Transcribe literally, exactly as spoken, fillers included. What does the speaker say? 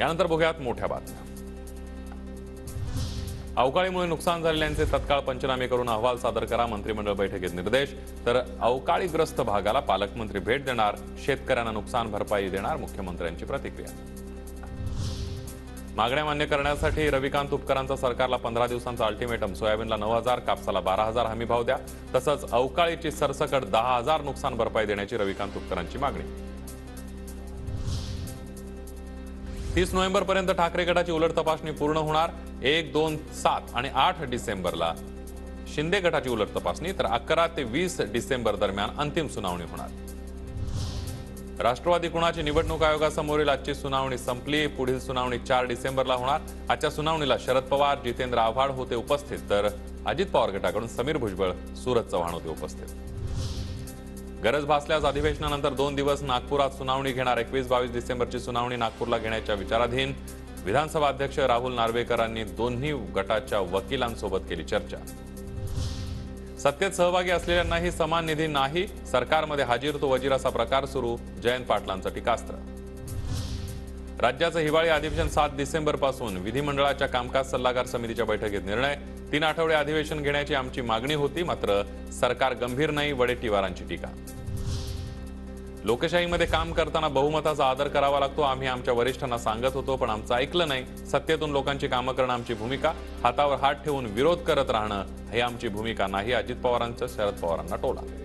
यानंतर बघूयात मोठ्या बातम्या. अवकाळीमुळे नुकसान झालेल्यांचे तत्काळ पंचनामे करून अहवाल सादर करा, मंत्रिमंडळ बैठकीत निर्देश. तर अवकाळीग्रस्त भागाला पालकमंत्री भेट देणार, शेतकऱ्यांना नुकसान भरपाई देणार, मुख्यमंत्र्यांची प्रतिक्रिया. मागण्या मान्य करण्यासाठी रविकांत तुपकरांचा सरकारला पंधरा दिवसांचा अल्टिमेटम. सोयाबीनला नऊ हजार, कापसाला बारा हजार हमी भाव द्या, तसंच अवकाळीची सरसकट दहा हजार नुकसान भरपाई देण्याची रविकांत तुपकरांची मागणी. तीस नोव्हेंबर पर्यंत ठाकरे गटाची उलट तपासणी पूर्ण होणार. एक, दोन, सात आणि आठ डिसेंबरला शिंदे गटाची उलट तपासणी, तर अकरा ते वीस डिसेंबर दरम्यान अंतिम सुनावणी होणार. राष्ट्रवादी कुणाची निवडणूक आयोगासमोरील आजची सुनावणी संपली, पुढील सुनावणी चार डिसेंबरला होणार. आजच्या सुनावणीला शरद पवार, जितेन्द्र आव्हाड होते उपस्थित, तर अजित पवार गटाकडून समीर भुजबळ, सुरत चव्हाण होते उपस्थित. गरज भासल्यास अधिवेशनानंतर दोन दिवस नागपुरात सुनावणी घेणार. एकवीस बावीस डिसेंबरची सुनावणी नागपूरला घेण्याच्या विचाराधीन. विधानसभा अध्यक्ष राहुल नार्वेकरांनी दोन्ही गटाच्या वकिलांसोबत केली चर्चा. सत्तेत सहभागी असलेल्यांनाही समान निधी नाही, सरकारमध्ये हाजीर तो वजीर असा प्रकार सुरू, जयंत पाटलांचं टीकास्त्र. राज्याचं हिवाळी अधिवेशन सात डिसेंबरपासून, विधिमंडळाच्या कामकाज सल्लागार समितीच्या बैठकीत निर्णय. तीन आठवडे अधिवेशन घेण्याची आमची मागणी होती, मात्र सरकार गंभीर नाही, वडेट्टीवारांची टीका. लोकशाहीमध्ये काम करताना बहुमताचा आदर करावा लागतो, आम्ही आमच्या वरिष्ठांना सांगत होतो पण आमचं ऐकलं नाही. सत्तेतून लोकांची कामं करणं आमची भूमिका, हातावर हात ठेवून विरोध करत राहणं हे आमची भूमिका नाही, अजित पवारांचा शरद पवारांना टोला.